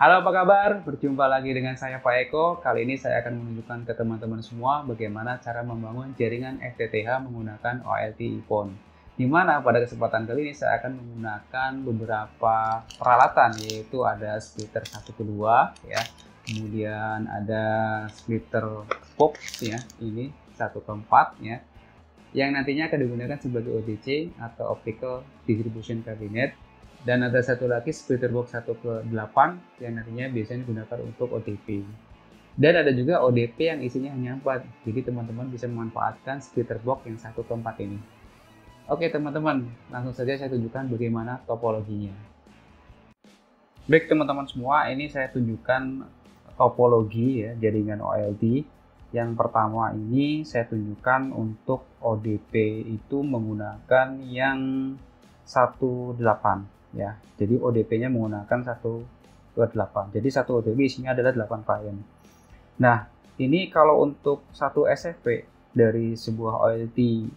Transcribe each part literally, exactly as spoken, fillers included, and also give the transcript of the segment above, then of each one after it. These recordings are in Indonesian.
Halo apa kabar, berjumpa lagi dengan saya Pak Eko. Kali ini saya akan menunjukkan ke teman-teman semua bagaimana cara membangun jaringan F T T H menggunakan O L T Epon. Dimana pada kesempatan kali ini saya akan menggunakan beberapa peralatan, yaitu ada splitter satu ke dua ya. Kemudian ada splitter pop ya, ini satu ke empat ya. Yang nantinya akan digunakan sebagai O D C atau Optical Distribution Cabinet. Dan ada satu lagi splitter box satu ke delapan yang nantinya biasanya digunakan untuk O D P. Dan ada juga O D P yang isinya hanya empat. Jadi teman-teman bisa memanfaatkan splitter box yang satu ke empat ini. Oke teman-teman, langsung saja saya tunjukkan bagaimana topologinya. Baik teman-teman semua, ini saya tunjukkan topologi ya jaringan O L T. Yang pertama ini saya tunjukkan untuk O D P itu menggunakan yang satu ke delapan. Ya, jadi O D P-nya menggunakan satu ke delapan. Jadi satu O D P isinya adalah delapan klien. Nah, ini kalau untuk satu S F P dari sebuah O L T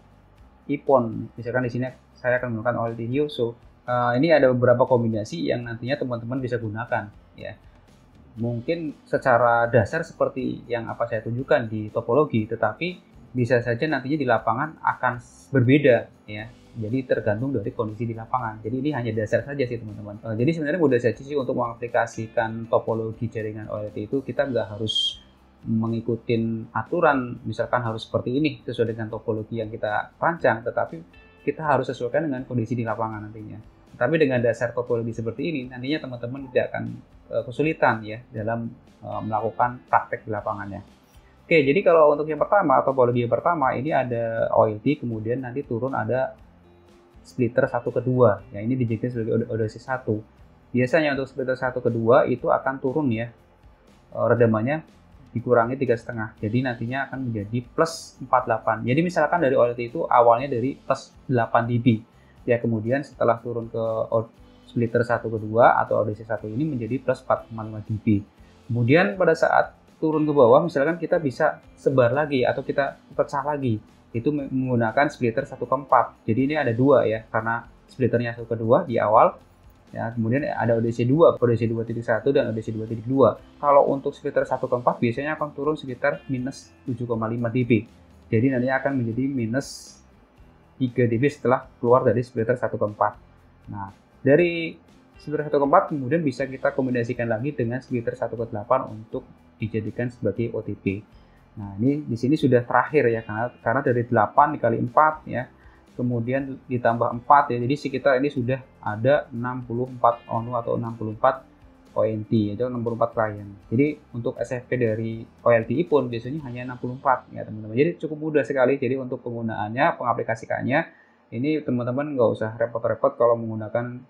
Epon, misalkan di sini saya akan menggunakan O L T Yoso. Uh, ini ada beberapa kombinasi yang nantinya teman-teman bisa gunakan, ya. Mungkin secara dasar seperti yang apa saya tunjukkan di topologi, tetapi bisa saja nantinya di lapangan akan berbeda, ya. Jadi tergantung dari kondisi di lapangan. Jadi ini hanya dasar saja sih teman-teman. Jadi sebenarnya mudah saja sih untuk mengaplikasikan topologi jaringan O L T itu, kita nggak harus mengikuti aturan misalkan harus seperti ini sesuai dengan topologi yang kita rancang, tetapi kita harus sesuaikan dengan kondisi di lapangan nantinya. Tapi dengan dasar topologi seperti ini nantinya teman-teman tidak akan kesulitan ya dalam melakukan praktek di lapangannya. Oke, jadi kalau untuk yang pertama, topologi yang pertama ini ada O L T, kemudian nanti turun ada splitter satu ke dua ya, ini dijadikan sebagai O D C satu. Biasanya untuk splitter satu ke dua itu akan turun ya, redamannya dikurangi tiga koma lima, jadi nantinya akan menjadi plus empat puluh delapan. Jadi misalkan dari O L T itu awalnya dari plus delapan dB ya, kemudian setelah turun ke splitter satu ke dua atau O D C satu ini menjadi plus empat koma lima dB. Kemudian pada saat turun ke bawah misalkan kita bisa sebar lagi atau kita pecah lagi, itu menggunakan splitter satu ke empat. Jadi ini ada dua ya, karena splitternya satu ke dua di awal ya, kemudian ada O D C dua, O D C dua titik satu dan O D C dua titik dua. Kalau untuk splitter satu ke empat biasanya akan turun sekitar minus tujuh koma lima dB. Jadi nantinya akan menjadi minus tiga dB setelah keluar dari splitter satu ke empat. Nah, dari splitter satu ke empat kemudian bisa kita kombinasikan lagi dengan splitter satu ke delapan untuk dijadikan sebagai O T P. Nah, ini di sini sudah terakhir ya, karena, karena dari delapan dikali empat ya, kemudian ditambah empat ya, jadi sekitar ini sudah ada enam puluh empat O N U atau enam puluh empat O N T, yaitu enam puluh empat klien. Jadi untuk S F P dari O L T pun biasanya hanya enam puluh empat ya teman-teman. Jadi cukup mudah sekali. Jadi untuk penggunaannya, pengaplikasikannya, ini teman-teman nggak usah repot-repot kalau menggunakan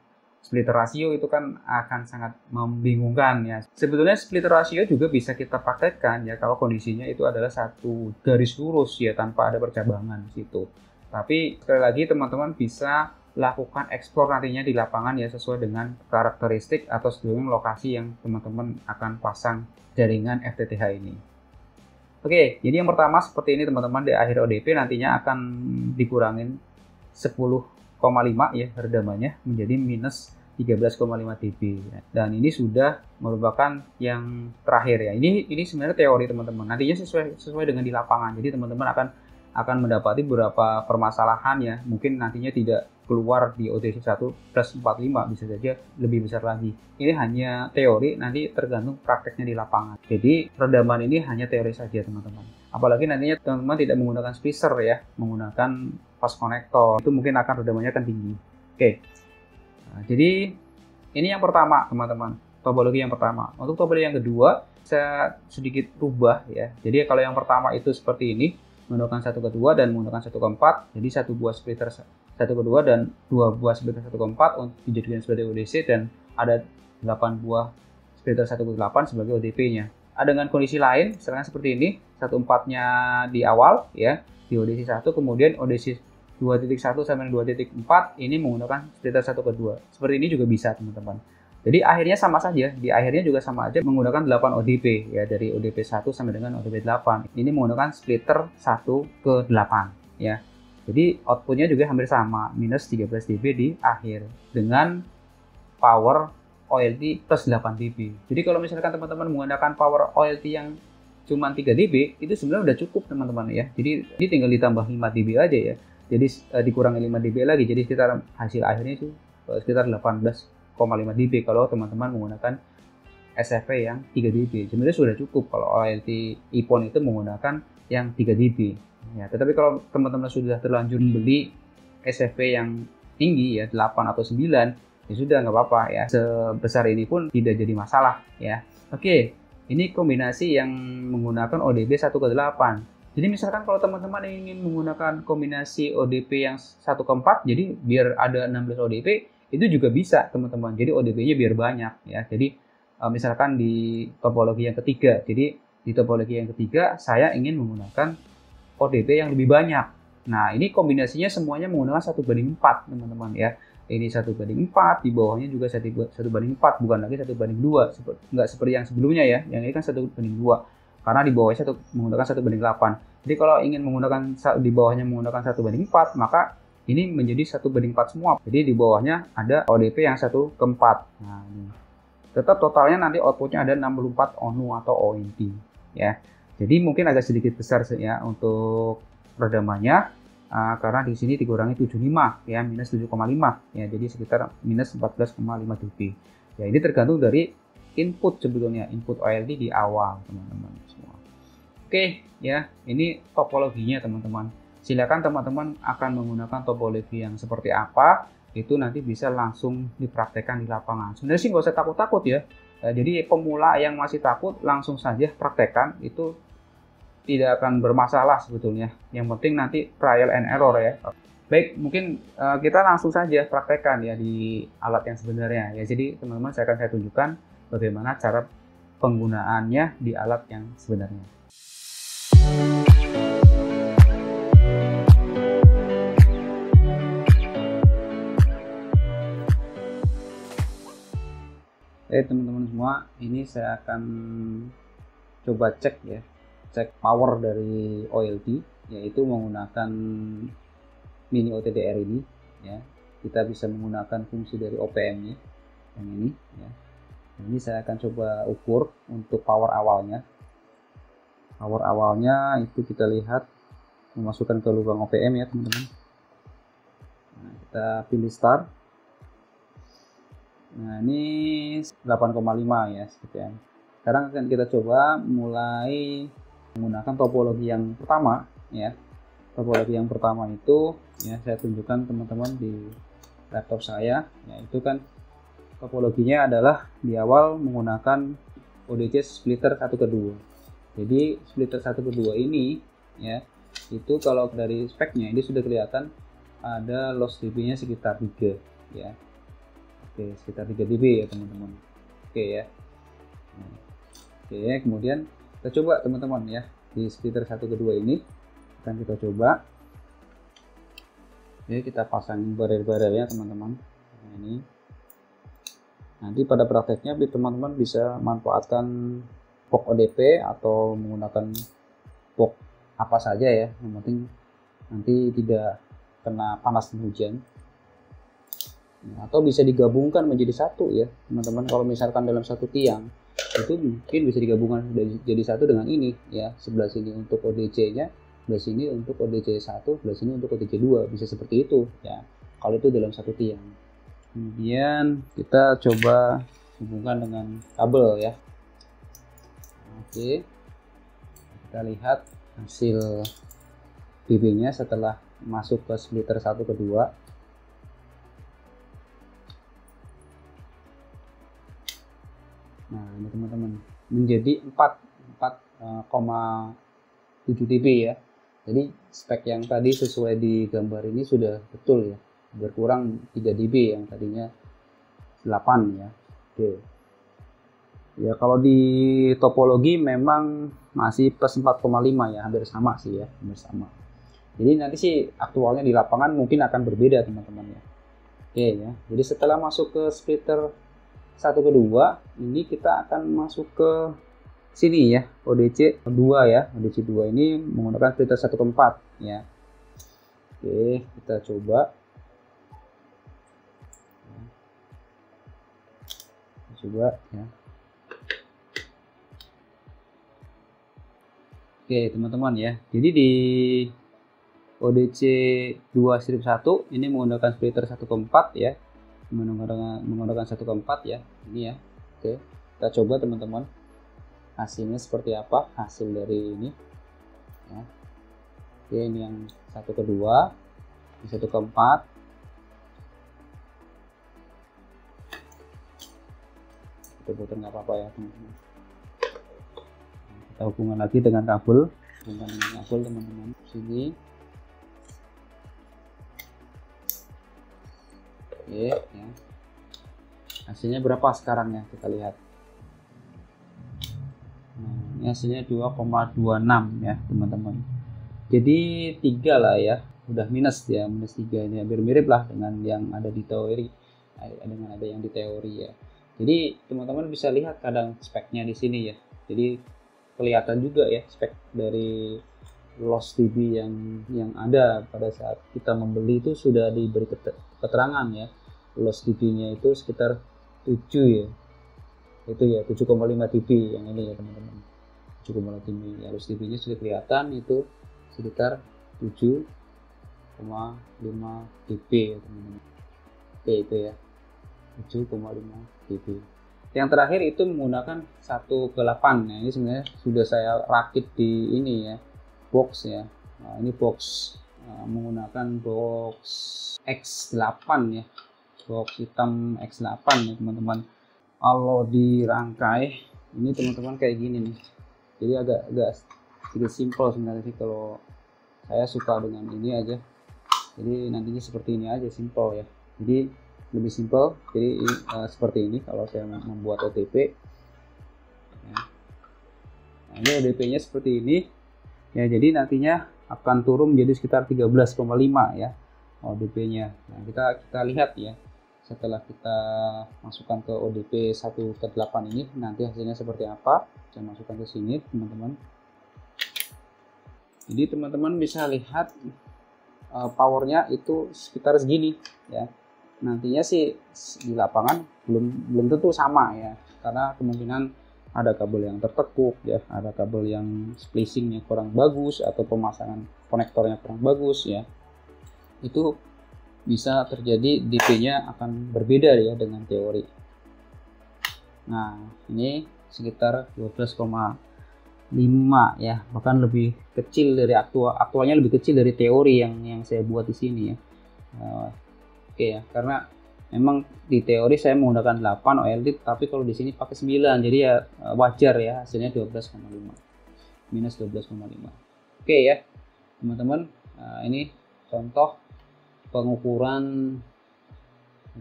splitter rasio, itu kan akan sangat membingungkan ya. Sebetulnya splitter rasio juga bisa kita praktekkan ya kalau kondisinya itu adalah satu garis lurus ya tanpa ada percabangan situ. Tapi sekali lagi teman-teman bisa lakukan eksplor nantinya di lapangan ya, sesuai dengan karakteristik atau sebelum lokasi yang teman-teman akan pasang jaringan F T T H ini. Oke, jadi yang pertama seperti ini teman-teman, di akhir O D P nantinya akan dikurangin sepuluh koma lima ya redamannya menjadi minus tiga belas koma lima dB ya. Dan ini sudah merupakan yang terakhir ya. Ini ini sebenarnya teori teman-teman. Nantinya sesuai sesuai dengan di lapangan. Jadi teman-teman akan akan mendapati beberapa permasalahan ya. Mungkin nantinya tidak keluar di O T C satu plus empat puluh lima, bisa saja lebih besar lagi. Ini hanya teori, nanti tergantung prakteknya di lapangan. Jadi redaman ini hanya teori saja teman-teman. Apalagi nantinya teman-teman tidak menggunakan spacer ya, menggunakan fast connector, itu mungkin akan redamannya akan tinggi. Oke, nah, jadi ini yang pertama teman-teman, topologi yang pertama. Untuk topologi yang kedua saya sedikit rubah ya. Jadi kalau yang pertama itu seperti ini, menggunakan satu ke dua dan menggunakan satu ke empat. Jadi satu buah splitter satu ke dua dan dua buah splitter satu ke empat untuk dijadikan sebagai O D C, dan ada delapan buah splitter satu ke delapan sebagai O D P-nya. Dengan kondisi lain, misalnya seperti ini, satu ke empat-nya di awal ya, di O D C satu, kemudian O D C dua titik satu sampai dua titik empat ini menggunakan splitter satu ke dua. Seperti ini juga bisa teman-teman. Jadi akhirnya sama saja, di akhirnya juga sama aja menggunakan delapan O D P ya, dari O D P satu sampai dengan O D P delapan. Ini menggunakan splitter satu ke delapan ya. Jadi outputnya juga hampir sama, minus tiga belas dB di akhir dengan power O L T plus delapan dB. Jadi kalau misalkan teman-teman menggunakan power O L T yang cuma tiga dB, itu sebenarnya udah cukup teman-teman ya. Jadi ini tinggal ditambah lima dB aja ya. Jadi eh, dikurangi lima dB lagi, jadi sekitar hasil akhirnya itu eh, sekitar delapan belas koma lima dB kalau teman-teman menggunakan S F P yang tiga dB. Sebenarnya sudah cukup kalau O L T Epon itu menggunakan yang tiga dB. Ya, tetapi kalau teman-teman sudah terlanjur beli S F P yang tinggi ya delapan atau sembilan, ya sudah nggak apa-apa ya. Sebesar ini pun tidak jadi masalah ya. Oke, ini kombinasi yang menggunakan O D B satu ke delapan. Jadi misalkan kalau teman-teman ingin menggunakan kombinasi O D P yang satu ke empat, jadi biar ada enam belas O D P, itu juga bisa teman-teman. Jadi O D P-nya biar banyak ya. Jadi misalkan di topologi yang ketiga, jadi di topologi yang ketiga saya ingin menggunakan O D P yang lebih banyak. Nah ini kombinasinya semuanya menggunakan satu banding empat teman-teman ya. Ini satu banding empat, di bawahnya juga satu banding empat, bukan lagi satu banding dua. Nggak seperti yang sebelumnya ya, yang ini kan satu banding dua. Karena di bawahnya satu, menggunakan satu banding delapan. Jadi kalau ingin menggunakan di bawahnya menggunakan satu banding empat, maka ini menjadi satu banding empat semua. Jadi di bawahnya ada O D P yang satu ke empat. Nah, ini. Tetap totalnya nanti outputnya ada enam puluh empat O N U atau O N T. Ya. Jadi mungkin agak sedikit besar ya untuk redamannya. Uh, karena di sini dikurangi tujuh puluh lima, ya, minus tujuh koma lima. Ya, jadi sekitar minus empat belas koma lima dB. Ya, ini tergantung dari input sebetulnya, input O L T di awal teman-teman semua. Oke ya, ini topologinya teman-teman. Silakan teman-teman akan menggunakan topologi yang seperti apa, itu nanti bisa langsung dipraktekkan di lapangan. Sebenarnya sih nggak usah takut-takut ya. Jadi pemula yang masih takut langsung saja praktekkan, itu tidak akan bermasalah sebetulnya. Yang penting nanti trial and error ya. Baik, mungkin uh, kita langsung saja praktekkan ya di alat yang sebenarnya ya. Jadi teman-teman, saya akan saya tunjukkan bagaimana cara penggunaannya di alat yang sebenarnya. Eh teman-teman semua, ini saya akan coba cek ya, cek power dari O L T, yaitu menggunakan mini O T D R ini ya. Kita bisa menggunakan fungsi dari O P M-nya yang ini ya. Ini saya akan coba ukur untuk power awalnya. Power awalnya itu kita lihat memasukkan ke lubang O P M ya teman-teman. Nah, kita pilih start. Nah ini delapan koma lima ya sekian. Sekarang akan kita coba mulai menggunakan topologi yang pertama ya. Topologi yang pertama itu ya saya tunjukkan teman-teman di laptop saya. Ya, itu kan topologinya adalah di awal menggunakan O D C splitter satu ke dua. Jadi splitter satu ke dua ini ya, itu kalau dari speknya ini sudah kelihatan ada loss dB nya sekitar tiga ya. Oke, sekitar tiga dB ya teman-teman. Oke ya. Oke, kemudian kita coba teman-teman ya, di splitter satu ke dua ini akan kita coba. Jadi kita pasang barel-barelnya teman-teman. Nah, ini nanti pada prakteknya teman-teman bisa manfaatkan box O D P atau menggunakan box apa saja ya, yang penting nanti tidak kena panas dan hujan. Nah, atau bisa digabungkan menjadi satu ya teman-teman. Kalau misalkan dalam satu tiang itu mungkin bisa digabungkan jadi satu dengan ini ya, sebelah sini untuk O D C nya, sebelah sini untuk O D C satu, sebelah sini untuk O D C dua, bisa seperti itu ya kalau itu dalam satu tiang. Kemudian kita coba hubungkan dengan kabel ya. Oke, kita lihat hasil dB nya setelah masuk ke splitter satu ke dua. Nah ini teman-teman menjadi empat koma tujuh dB ya. Jadi spek yang tadi sesuai di gambar ini sudah betul ya, berkurang tiga dB yang tadinya delapan ya. Oke. Ya kalau di topologi memang masih plus empat koma lima ya, hampir sama sih ya, hampir sama. Jadi nanti sih aktualnya di lapangan mungkin akan berbeda teman-teman ya. Oke ya. Jadi setelah masuk ke splitter satu ke dua, ini kita akan masuk ke sini ya, O D C dua ya. O D C dua ini menggunakan splitter satu ke empat ya. Oke, kita coba. coba ya. Oke teman-teman ya, jadi di O D C dua strip satu ini menggunakan splitter satu ke empat ya, menggunakan, menggunakan satu ke empat ya, ini ya. Oke, kita coba teman-teman hasilnya seperti apa, hasil dari ini ya. Oke, ini yang satu ke dua, ini satu ke empat. Kita putar nggak apa-apa ya teman-teman, kita hubungan lagi dengan kabel, hubungan dengan kabel teman-teman, sini. Oke, ya. Hasilnya berapa sekarang ya, kita lihat. Nah, ini hasilnya dua koma dua enam ya teman-teman, jadi tiga lah ya, udah minus ya, minus tiga, ini hampir mirip lah dengan yang ada di teori, dengan ada yang di teori ya. Jadi teman-teman bisa lihat kadang speknya di sini ya, jadi kelihatan juga ya spek dari loss dB yang yang ada pada saat kita membeli itu sudah diberi keterangan ya, loss dB-nya itu sekitar tujuh ya, itu ya tujuh koma lima dB yang ini ya teman-teman, tujuh koma lima dB ya, loss dB-nya sudah kelihatan itu sekitar tujuh koma lima dB ya teman-teman. Oke itu ya tujuh koma lima dB. Yang terakhir itu menggunakan satu ke delapan ya, ini sebenarnya sudah saya rakit di ini ya, box ya. Nah, ini box uh, menggunakan box X delapan ya, box hitam X delapan ya teman-teman. Kalau dirangkai ini teman-teman kayak gini nih, jadi agak agak sedikit simpel sebenarnya sih, kalau saya suka dengan ini aja, jadi nantinya seperti ini aja, simple ya, jadi lebih simpel. Jadi uh, seperti ini kalau saya membuat O D P ya. Nah, ini O D P nya seperti ini ya, jadi nantinya akan turun menjadi sekitar tiga belas koma lima ya O D P nya. Nah, kita kita lihat ya, setelah kita masukkan ke O D P satu ke delapan ini nanti hasilnya seperti apa. Saya masukkan ke sini teman-teman, jadi teman-teman bisa lihat uh, powernya itu sekitar segini ya. Nantinya sih di lapangan belum belum tentu sama ya, karena kemungkinan ada kabel yang tertekuk ya, ada kabel yang splicingnya kurang bagus atau pemasangan konektornya kurang bagus ya, itu bisa terjadi D P-nya akan berbeda ya dengan teori. Nah ini sekitar dua belas koma lima ya, bahkan lebih kecil dari aktual, aktualnya lebih kecil dari teori yang yang saya buat di sini ya. Uh, Oke okay ya, karena memang di teori saya menggunakan delapan O L T, tapi kalau di sini pakai sembilan, jadi ya wajar ya hasilnya dua belas koma lima, minus dua belas koma lima. Oke okay ya teman-teman, nah, ini contoh pengukuran,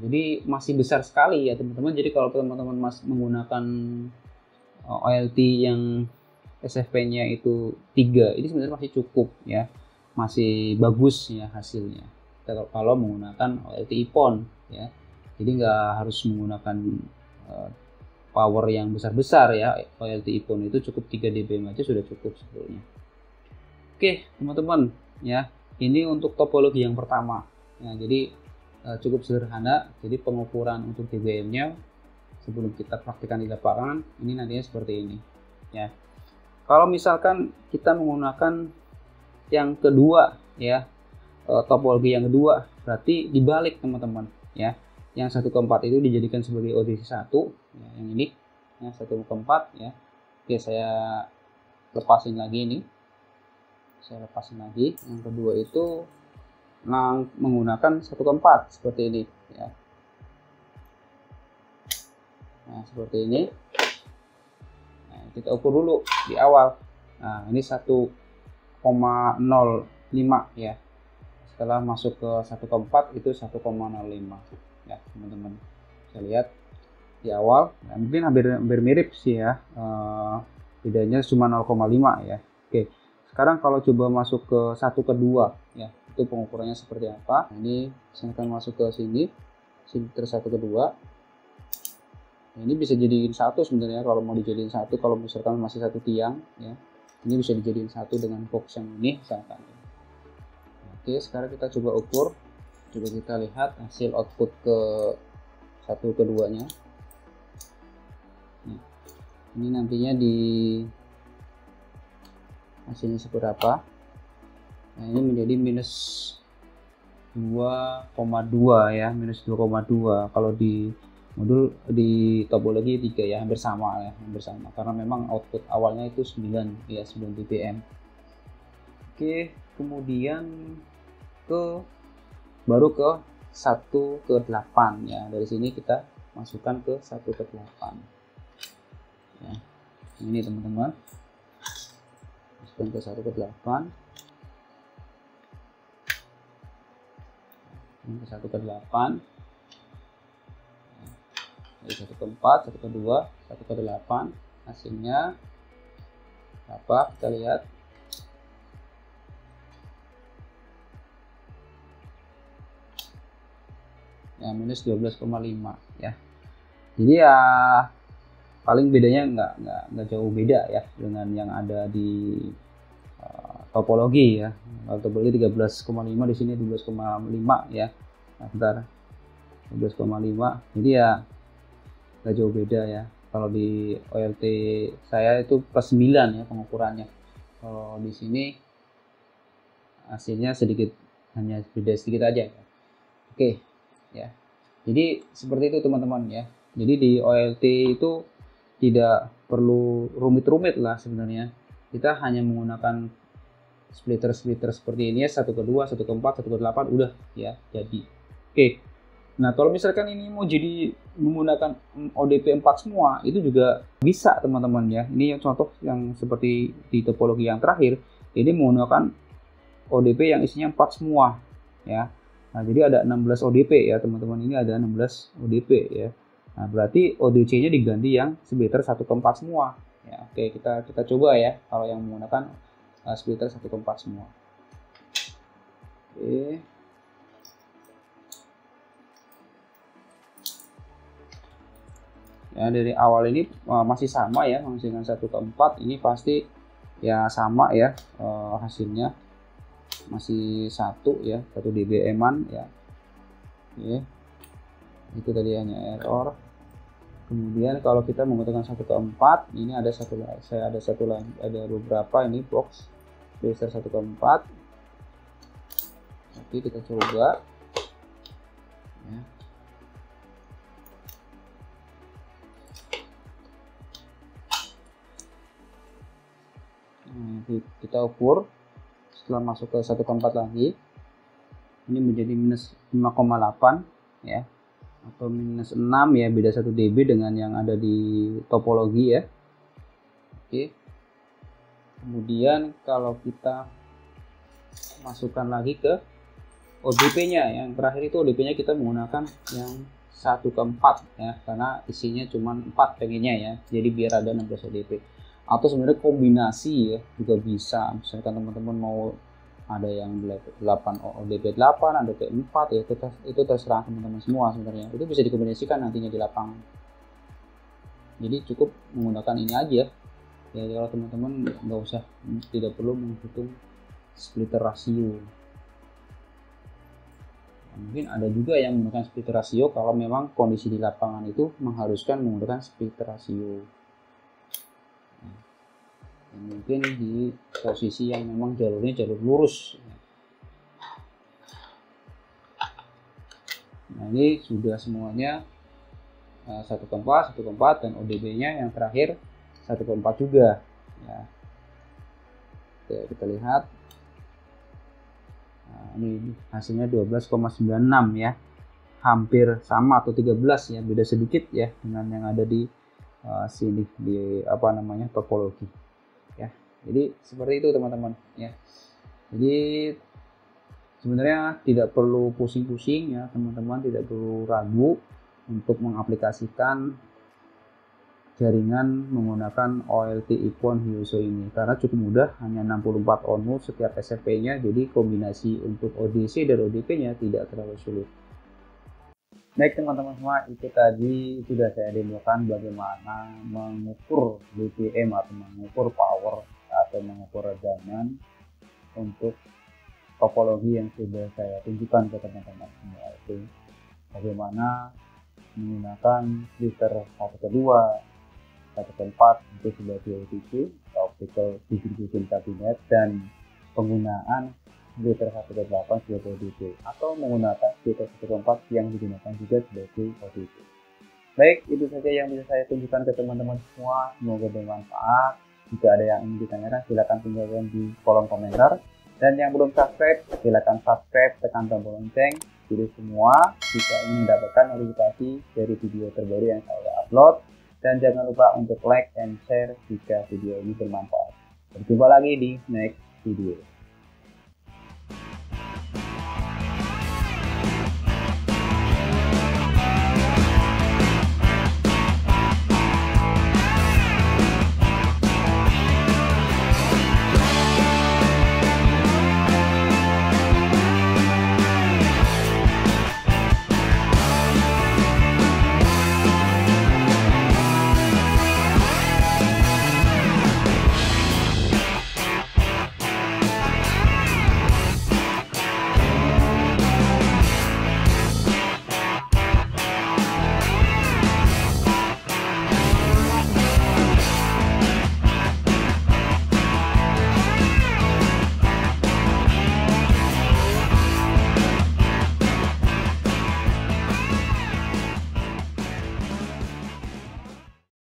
jadi masih besar sekali ya teman-teman. Jadi kalau teman-teman mas menggunakan O L T yang S F P nya itu tiga, ini sebenarnya masih cukup ya, masih bagus ya hasilnya kalau menggunakan O L T Epon ya. Jadi nggak harus menggunakan uh, power yang besar-besar ya, O L T Epon itu cukup tiga dBm aja sudah cukup sebetulnya. Oke teman-teman ya, ini untuk topologi yang pertama ya, jadi uh, cukup sederhana. Jadi pengukuran untuk dBm nya sebelum kita praktikkan di lapangan ini nantinya seperti ini ya. Kalau misalkan kita menggunakan yang kedua ya, topologi yang kedua, berarti dibalik teman-teman ya, yang satu ke empat itu dijadikan sebagai O D C satu ya, yang ini yang satu ke empat ya. Oke saya lepasin lagi, ini saya lepasin lagi. Yang kedua itu menggunakan satu ke empat seperti ini ya, nah seperti ini. Nah, kita ukur dulu di awal. Nah ini satu koma nol lima ya, setelah masuk ke satu ke empat itu satu koma nol lima ya teman-teman. Bisa lihat di awal ya, mungkin hampir, hampir mirip sih ya, e, bedanya cuma nol koma lima ya. Oke sekarang kalau coba masuk ke satu ke dua ya, itu pengukurannya seperti apa. Nah, ini misalkan masuk ke sini, silinder satu ke dua, nah, ini bisa jadiin satu sebenarnya kalau mau dijadiin satu, kalau misalkan masih satu tiang ya, ini bisa dijadiin satu dengan box yang ini misalkan. Oke sekarang kita coba ukur, coba kita lihat hasil output ke satu ke dua nya. Ini nantinya di hasilnya seberapa? Nah, ini menjadi minus dua koma dua ya, minus dua koma dua kalau di modul di topologi tiga ya, hampir sama ya, hampir sama karena memang output awalnya itu sembilan ya, sembilan dBm. Oke, kemudian ke baru ke satu ke delapan ya. Dari sini kita masukkan ke satu ke delapan ya. Ini teman-teman, masukkan ke satu ke delapan, ke satu ke delapan, dari satu ke empat, satu ke dua, satu ke delapan. Hasilnya apa kita lihat. Ya, minus dua belas koma lima ya. Jadi ya paling bedanya nggak nggak nggak jauh beda ya dengan yang ada di topologi ya. Kalau topologi tiga belas koma lima, di sini dua belas koma lima ya. Nah, bentar, dua belas koma lima. Jadi ya nggak jauh beda ya. Kalau di O L T saya itu plus sembilan ya pengukurannya. Kalau di sini hasilnya sedikit, hanya beda sedikit aja. Oke ya. Jadi seperti itu teman-teman ya. Jadi di O L T itu tidak perlu rumit-rumit lah sebenarnya. Kita hanya menggunakan splitter-splitter seperti ini ya, satu ke dua, satu ke empat, satu ke delapan, udah ya, jadi oke. Nah, kalau misalkan ini mau jadi menggunakan O D P empat semua, itu juga bisa teman-teman ya. Ini yang contoh yang seperti di topologi yang terakhir, ini menggunakan O D P yang isinya empat semua ya. Nah, jadi ada enam belas O D P ya teman-teman, ini ada enam belas O D P ya. Nah, berarti O D C-nya diganti yang splitter satu ke empat semua ya. Oke, kita kita coba ya kalau yang menggunakan Uh, splitter satu ke empat semua. Oke. Okay. Ya, dari awal ini uh, masih sama ya, masih dengan satu ke empat, ini pasti ya sama ya, uh, hasilnya masih satu ya, satu dBm-an ya. Oke. Okay. Itu tadi hanya error. Kemudian kalau kita menggunakan satu ke empat, ini ada satu, saya ada satu lagi, ada beberapa ini box splitter satu ke empat. Nanti kita coba ya. Nah, kita ukur setelah masuk ke satu ke empat lagi, ini menjadi minus lima koma delapan ya, atau minus enam ya, beda satu dB dengan yang ada di topologi ya. Oke. Kemudian kalau kita masukkan lagi ke O D P-nya, yang terakhir itu O D P-nya kita menggunakan yang satu ke empat ya, karena isinya cuma empat pengennya ya, jadi biar ada enam belas O D P. Atau sebenarnya kombinasi ya juga bisa, misalkan teman-teman mau ada yang delapan O D P delapan, ada O D P empat ya, itu, itu terserah teman-teman semua sebenarnya. Itu bisa dikombinasikan nantinya di lapangan. Jadi cukup menggunakan ini aja ya, kalau teman-teman nggak usah, tidak perlu menghitung splitter rasio. Mungkin ada juga yang menggunakan splitter rasio kalau memang kondisi di lapangan itu mengharuskan menggunakan splitter rasio. Mungkin di posisi yang memang jalurnya jalur lurus. Nah, ini sudah semuanya satu ke empat, satu ke empat, dan O D B nya yang terakhir satu ke empat juga ya. Oke, kita lihat. Nah, ini hasilnya dua belas koma sembilan enam ya, hampir sama atau tiga belas ya, beda sedikit ya dengan yang ada di uh, sini di apa namanya topologi. Jadi seperti itu teman-teman ya. Jadi sebenarnya tidak perlu pusing-pusing ya teman-teman, tidak perlu ragu untuk mengaplikasikan jaringan menggunakan O L T Epon Hyuso ini, karena cukup mudah, hanya enam puluh empat O N U setiap S F P-nya, jadi kombinasi untuk O D C dan O D P-nya tidak terlalu sulit. Baik teman-teman semua, itu tadi sudah saya demokan bagaimana mengukur dBm atau mengukur power atau mengukur regangan untuk topologi yang sudah saya tunjukkan ke teman-teman semua. Itu bagaimana menggunakan splitter satu ke dua, Kabupaten empat itu sebagai O D C, Optical Distribution Cabinet, dan penggunaan Filter satu titik delapan sebagai O D C, atau menggunakan Filter satu titik empat yang digunakan juga sebagai O D C. Baik, itu saja yang bisa saya tunjukkan ke teman-teman semua. Semoga bermanfaat. Jika ada yang ingin ditanyakan, silakan tinggalkan di kolom komentar. Dan yang belum subscribe, silakan subscribe, tekan tombol lonceng. Jadi semua jika ingin mendapatkan notifikasi dari video terbaru yang saya upload. Dan jangan lupa untuk like and share jika video ini bermanfaat. Berjumpa lagi di next video.